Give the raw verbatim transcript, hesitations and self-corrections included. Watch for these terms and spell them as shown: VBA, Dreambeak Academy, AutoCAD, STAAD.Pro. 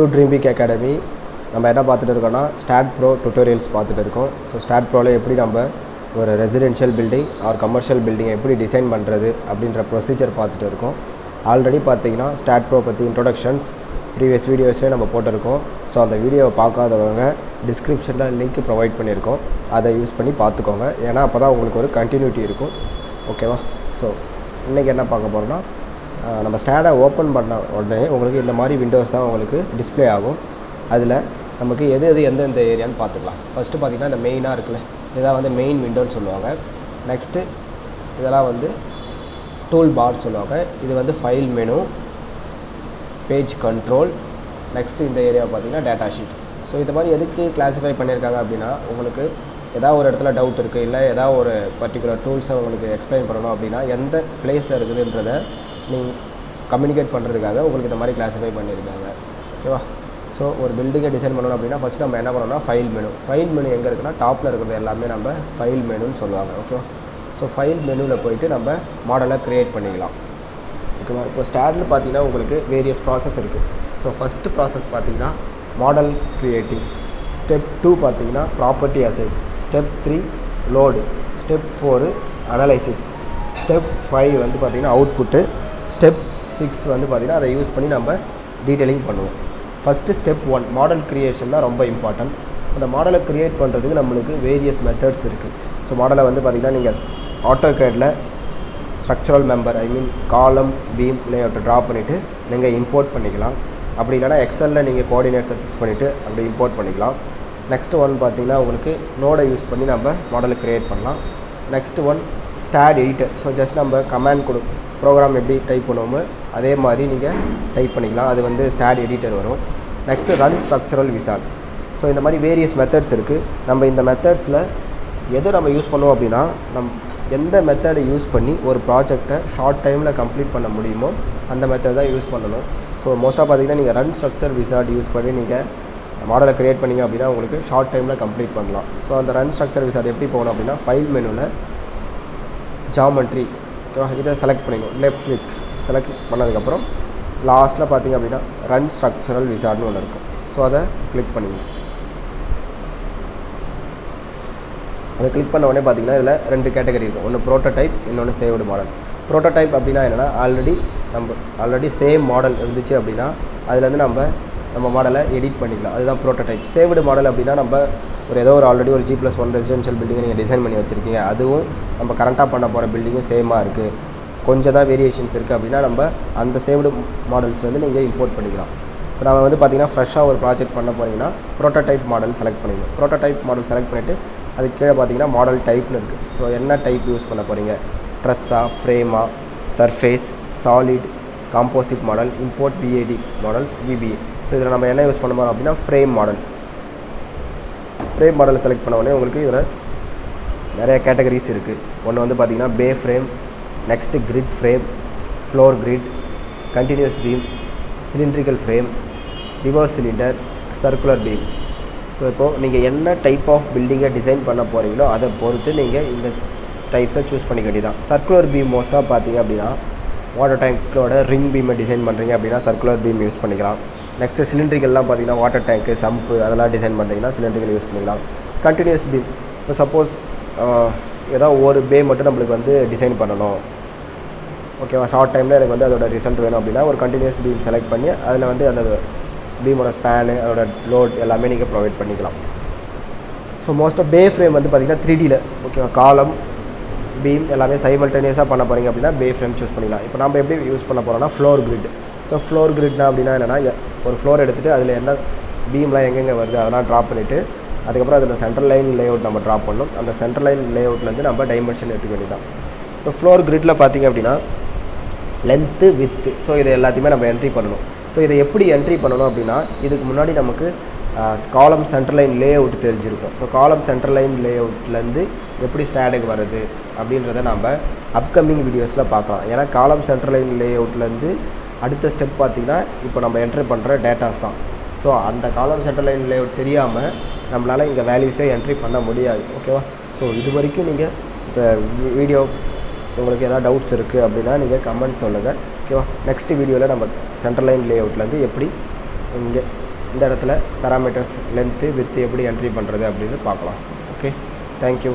To Dreambeak Academy. நம்ம என்ன பார்த்துட்டு இருக்கோம்னா STAAD.Pro டுட்டோரியல்ஸ் பார்த்துட்டு இருக்கோம். ஸோ STAAD.Proவில் எப்படி நம்ம ஒரு ரெசிடென்ஷியல் பில்டிங் ஆர் கமர்ஷியல் பில்டிங்கை எப்படி டிசைன் பண்ணுறது அப்படின்ற ப்ரொசீஜர் பார்த்துட்டு இருக்கோம். ஆல்ரெடி பார்த்தீங்கன்னா STAAD.Pro பற்றி இன்ட்ரொடக்ஷன்ஸ் ப்ரீவியஸ் வீடியோஸே நம்ம போட்டிருக்கோம். ஸோ அந்த வீடியோவை பார்க்காதவங்க டிஸ்கிரிப்ஷனில் லிங்க் ப்ரொவைட் பண்ணியிருக்கோம், அதை யூஸ் பண்ணி பார்த்துக்கோங்க. ஏன்னா அப்போ தான் உங்களுக்கு ஒரு கண்டினியூட்டி இருக்கும். ஓகேவா? ஸோ இன்றைக்கி என்ன பார்க்க போகிறோன்னா, நம்ம ஸ்டாடை ஓப்பன் பண்ண உடனே உங்களுக்கு இந்த மாதிரி விண்டோஸ் தான் உங்களுக்கு டிஸ்பிளே ஆகும். அதில் நமக்கு எது எது எந்தெந்த ஏரியான்னு பார்த்துக்கலாம். ஃபஸ்ட்டு பார்த்திங்கன்னா இந்த மெயினாக இருக்குல்ல, இதெல்லாம் வந்து மெயின் விண்டோன்னு சொல்லுவாங்க. நெக்ஸ்ட்டு இதெல்லாம் வந்து டூல் பார் சொல்லுவாங்க. இது வந்து file menu, page control. Next இந்த ஏரியாவை பார்த்திங்கன்னா டேட்டா ஷீட். ஸோ இது மாதிரி எதுக்கு கிளாஸிஃபை பண்ணியிருக்காங்க அப்படின்னா, உங்களுக்கு ஏதாவது ஒரு இடத்துல டவுட் இருக்குது, இல்லை ஏதாவது ஒரு பர்டிகுலர் டூல்ஸை உங்களுக்கு எக்ஸ்பிளைன் பண்ணணும் அப்படின்னா எந்த பிளேஸில் இருக்குதுன்றதை நீங்கள் கம்யூனிகேட் பண்ணுறதுக்காக உங்களுக்கு இந்த மாதிரி கிளாஸிஃபை பண்ணியிருக்காங்க. ஓகேவா? ஸோ ஒரு பில்டிங்கை டிசைன் பண்ணணும் அப்படின்னா ஃபஸ்ட்டு நம்ம என்ன பண்ணணும்னா ஃபைல் மெனு. ஃபைல் மெனு எங்கே இருக்குன்னா டாப்பில் இருக்கிறது எல்லாமே நம்ம ஃபைல் மெனுன்னு சொல்லுவாங்க. ஓகேவா? ஸோ ஃபைல் மெனுவில் போய்ட்டு நம்ம மாடலை க்ரியேட் பண்ணிக்கலாம். ஓகேவா? இப்போ ஸ்டாடில் பார்த்திங்கன்னா உங்களுக்கு வேரியஸ் ப்ராசஸ் இருக்குது. ஸோ ஃபஸ்ட்டு ப்ராசஸ் பார்த்திங்கன்னா மாடல் க்ரியேட்டிங், ஸ்டெப் டூ பார்த்திங்கன்னா property assign, step three load, step four analysis, step five வந்து பார்த்திங்கன்னா அவுட்புட்டு, ஸ்டெப் சிக்ஸ் வந்து பார்த்திங்கன்னா அதை யூஸ் பண்ணி நம்ம டீட்டெயிலிங் பண்ணுவோம். First step one model creation தான் ரொம்ப இம்பார்ட்டன்ட். அந்த மாடலை க்ரியேட் பண்ணுறதுக்கு நம்மளுக்கு வேரியஸ் மெத்தட்ஸ் இருக்குது. ஸோ மாடலை வந்து பார்த்திங்கன்னா நீங்கள் ஆட்டோகேடில் ஸ்ட்ரக்சரல் மெம்பர் ஐ மீன் காலம் பீம் லேஅவுட்டை ட்ரா பண்ணிவிட்டு நீங்கள் இம்போர்ட் பண்ணிக்கலாம். அப்படி இல்லைனா எக்ஸலில் நீங்கள் கோஆர்டினேட்ஸை ஃபிக்ஸ் பண்ணிவிட்டு அப்படி இம்போர்ட் பண்ணிக்கலாம். நெக்ஸ்ட்டு ஒன் பார்த்திங்கன்னா உங்களுக்கு நோடை யூஸ் பண்ணி நம்ம மாடலை க்ரியேட் பண்ணலாம். Next one STAAD editor. So just நம்ம கமாண்ட் கொடு ப்ரோக்ராம் எப்படி டைப் பண்ணுவோமோ அதே மாதிரி நீங்கள் டைப் பண்ணிக்கலாம். அது வந்து ஸ்டாட் எடிட்டர் வரும். Next run structural wizard. So இந்த மாதிரி வேரியஸ் மெத்தட்ஸ் இருக்குது. நம்ம இந்த மெத்தட்ஸில் எதை நம்ம யூஸ் பண்ணுவோம் அப்படின்னா, நம் எந்த மெத்தடை யூஸ் பண்ணி ஒரு ப்ராஜெக்டை ஷார்ட் டைமில் கம்ப்ளீட் பண்ண முடியுமோ அந்த மெத்தட் தான் யூஸ் பண்ணணும். ஸோ மோஸ்ட்டாக பார்த்திங்கன்னா நீங்கள் ரன் ஸ்ட்ரக்சர் விசார்ட் யூஸ் பண்ணி நீங்கள் மாடலை க்ரியேட் பண்ணிங்க அப்படின்னா உங்களுக்கு ஷார்ட் டைமில் கம்ப்ளீட் பண்ணலாம். ஸோ அந்த ரன் ஸ்ட்ரக்சர் விசார்ட் எப்படி போகணும் அப்படின்னா, ஃபைல் மெனுவில் ஜாமெண்ட்ரி இதை செலக்ட் பண்ணிக்கணும். லெஃப்ட் கிளிக் செலக்ட் பண்ணதுக்கப்புறம் லாஸ்ட்டில் பார்த்திங்க அப்படின்னா ரன் ஸ்ட்ரக்சரல் விசார்ட்னு ஒன்று இருக்கும். ஸோ அதை கிளிக் பண்ணிக்கணும். அதை கிளிக் பண்ண உடனே பார்த்திங்கன்னா இதில் ரெண்டு கேட்டகரி இருக்கும். ஒன்று ப்ரோட்டோடைப், இன்னொன்று சேவ்டு மாடல். ப்ரோட்டோடைப் அப்படின்னா என்னென்னா, ஆல்ரெடி நம்ம ஆல்ரெடி சேம் மாடல் இருந்துச்சு அப்படின்னா அதுலேருந்து நம்ம நம்ம மாடலை எடிட் பண்ணிக்கலாம். அதுதான் ப்ரோட்டோடைப். சேவ்டு மாடல் அப்படின்னா நம்ம ஒரு ஏதோ ஒரு ஆல்ரெடி ஒரு ஜி ப்ளஸ் ஒன் ரெசிடென்ஷியல் பில்டிங்கை நீங்கள் டிசைன் பண்ணி வச்சுருக்கீங்க, அதுவும் நம்ம கரண்ட்டாக பண்ண போகிற பில்டிங்கும் சேமாக இருக்குது, கொஞ்சம் தான் வேரியேஷன்ஸ் இருக்குது அப்படின்னா நம்ம அந்த சேவ்டு மாடல்ஸ் வந்து நீங்கள் இம்போர்ட் பண்ணிக்கலாம். இப்போ நம்ம வந்து பார்த்திங்கன்னா ஃப்ரெஷ்ஷாக ஒரு ப்ராஜெக்ட் பண்ண போகிறீங்கன்னா ப்ரோட்டோடைப் மாடல் செலக்ட் பண்ணிக்கணும். ப்ரோட்டோடைப் மாடல் செலக்ட் பண்ணிவிட்டு அதுக்கு கீழே பார்த்திங்கன்னா மாடல் டைப்னு இருக்குது. ஸோ என்ன டைப் யூஸ் பண்ண போகிறீங்க, ட்ரெஸ்ஸாக, ஃப்ரேமாக, surface, solid, composite model, import PAT models, VBA. So இதில் நம்ம என்ன யூஸ் பண்ண போகிறோம் அப்படின்னா ஃப்ரேம் மாடல்ஸ். ஃப்ரேம் மாடலை செலக்ட் பண்ண உடனே உங்களுக்கு இதில் நிறைய கேட்டகரிஸ் இருக்குது. ஒன்று வந்து பார்த்திங்கன்னா bay frame, next grid frame, floor grid, continuous beam, cylindrical frame, reverse cylinder, circular beam. So இப்போது நீங்கள் என்ன டைப் ஆஃப் பில்டிங்கை டிசைன் பண்ண போகிறீங்களோ அதை பொறுத்து நீங்கள் இந்த டைப்ஸை சூஸ் பண்ணிக்க வேண்டியதான். சர்க்குலர் பீம் மோஸ்ட்டாக பார்த்திங்க அப்படின்னா வாட்டர் டேங்க்கோட ரிங் பீமை டிசைன் பண்ணுறீங்க அப்படின்னா சர்க்குலர் பீம் யூஸ் பண்ணிக்கலாம். நெக்ஸ்ட்டு சிலிண்ட்ரிக்கெல்லாம் பார்த்திங்கன்னா வாட்டர் டேங்க்கு, சம்ப்பு அதெல்லாம் டிசைன் பண்ணுறீங்கன்னா சிலிண்ட்ரிக்கல் யூஸ் பண்ணிக்கலாம். கண்டினியூஸ் பீம் இப்போ சப்போஸ் ஏதோ ஒரு பே மட்டும் நம்மளுக்கு வந்து டிசைன் பண்ணணும், ஓகேவா, ஷார்ட் டைமில் எனக்கு வந்து அதோட ரிசல்ட் வேணும் அப்படின்னா ஒரு கண்டினியூஸ் பீம் செலக்ட் பண்ணி அதில் வந்து அந்த பீமோட ஸ்பேனு அதோட லோட் எல்லாமே நீங்கள் ப்ரொவைட் பண்ணிக்கலாம். ஸோ மோஸ்ட்டாக பே ஃப்ரேம் வந்து பார்த்திங்கன்னா த்ரீ டியில், ஓகேவா, காலம் பீம் எல்லாமே சைமல்டேனியஸாக பண்ண போகிறீங்க அப்படின்னா பே ஃப்ரேம் சூஸ் பண்ணிக்கலாம். இப்போ நம்ம எப்படி யூஸ் பண்ண போகிறோம்னா ஃப்ளோர் கிரிட். ஸோ ஃப்ளோர் கிரிட்னா அப்படின்னா என்னென்னா, ஒரு ஃப்ளோர் எடுத்துகிட்டு அதில் என்ன பீம்லாம் எங்கெங்கே வருது அதெல்லாம் ட்ரா பண்ணிவிட்டு அதுக்கப்புறம் அதில் சென்ட்ரல் லைன் லேஅவுட் நம்ம ட்ரா பண்ணணும். அந்த சென்ட்ரல் லைன் லேஅவுட்லேருந்து நம்ம டைமென்ஷன் எடுத்துக்க வேண்டியதான். இப்போ ஃப்ளோர் கிரிட்டில் பார்த்திங்க அப்படின்னா லென்த்து, வித்து, ஸோ இது எல்லாத்தையுமே நம்ம என்ட்ரி பண்ணணும். ஸோ இதை எப்படி என்ட்ரி பண்ணணும் அப்படின்னா, இதுக்கு முன்னாடி நமக்கு காலம் சென்ட்ரல் லைன் லேஅவுட் தெரிஞ்சிருக்கும். ஸோ காலம் சென்ட்ரல் லைன் லேஅவுட்லேருந்து எப்படி ஸ்டாடுக்கு வருது அப்படின்றத நம்ம அப்கமிங் வீடியோஸில் பார்க்கலாம். ஏன்னா காலம் சென்ட்ரல் லைன் லேஅவுட்லேருந்து அடுத்த ஸ்டெப் பார்த்திங்கன்னா இப்போ நம்ம என்ட்ரி பண்ணுற டேட்டாஸ் தான். ஸோ அந்த காலம் சென்ட்ரல் லைன் லேஅவுட் தெரியாமல் நம்மளால் இங்கே வேல்யூஸே என்ட்ரி பண்ண முடியாது. ஓகேவா? ஸோ இது வரைக்கும் நீங்கள் இந்த வீடியோ உங்களுக்கு எதாவது டவுட்ஸ் இருக்குது அப்படின்னா நீங்கள் கமெண்ட் சொல்லுங்கள். ஓகேவா? நெக்ஸ்ட் வீடியோவில் நம்ம சென்ட்ரல் லைன் லேஅவுட்லேருந்து எப்படி இங்கே இந்த இடத்துல பேராமீட்டர்ஸ் லென்த்து வித்து எப்படி என்ட்ரி பண்ணுறது அப்படின்னு பார்க்கலாம். Okay, thank you